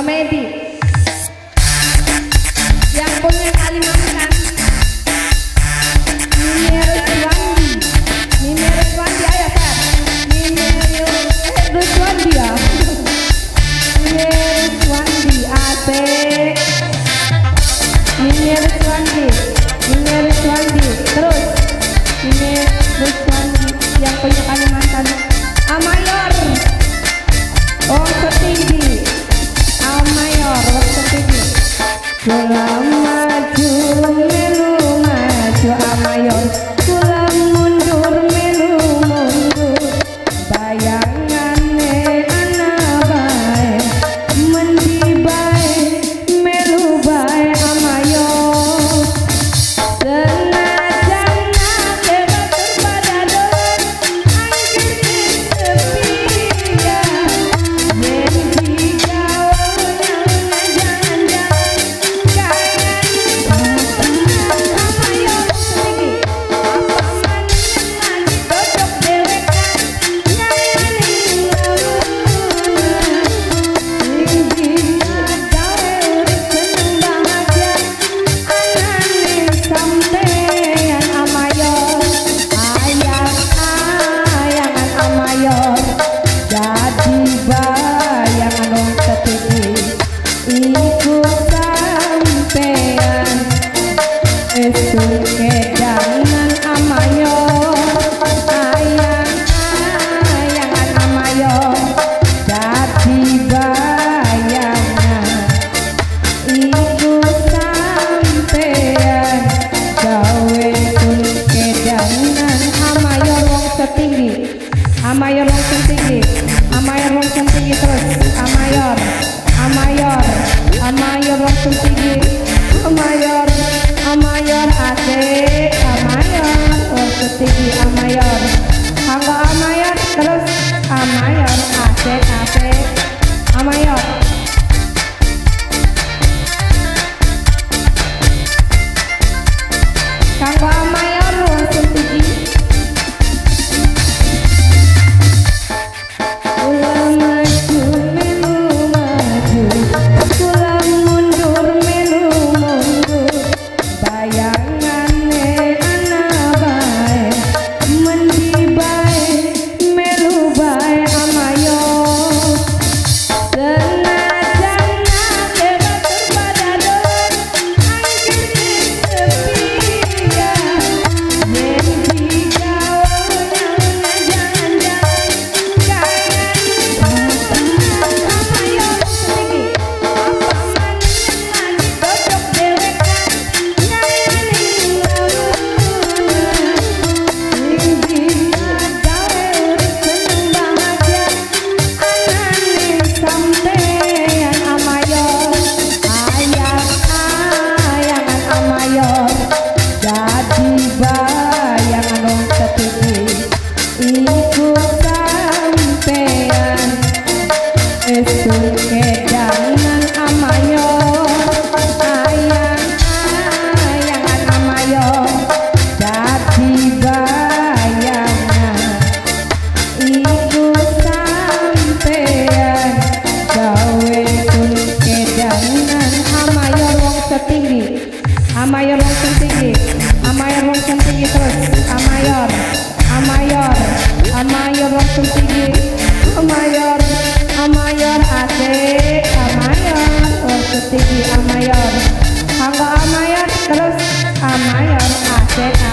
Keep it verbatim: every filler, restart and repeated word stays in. Bang Medi yang punya Kalimantan. Amayor langsung tinggi, amayor langsung tinggi terus, amayor, amayor, amayor langsung tinggi, amayor, amayor asik, amayor langsung tinggi, amayor, hangga amayor terus, amayor asik asik, amayor. Amayor langsung tinggi, amayor langsung tinggi terus, amayor, amayor, amayor langsung tinggi, amayor, amayor asik, amayor langsung tinggi, amayor, hangga amayor terus, amayor asik.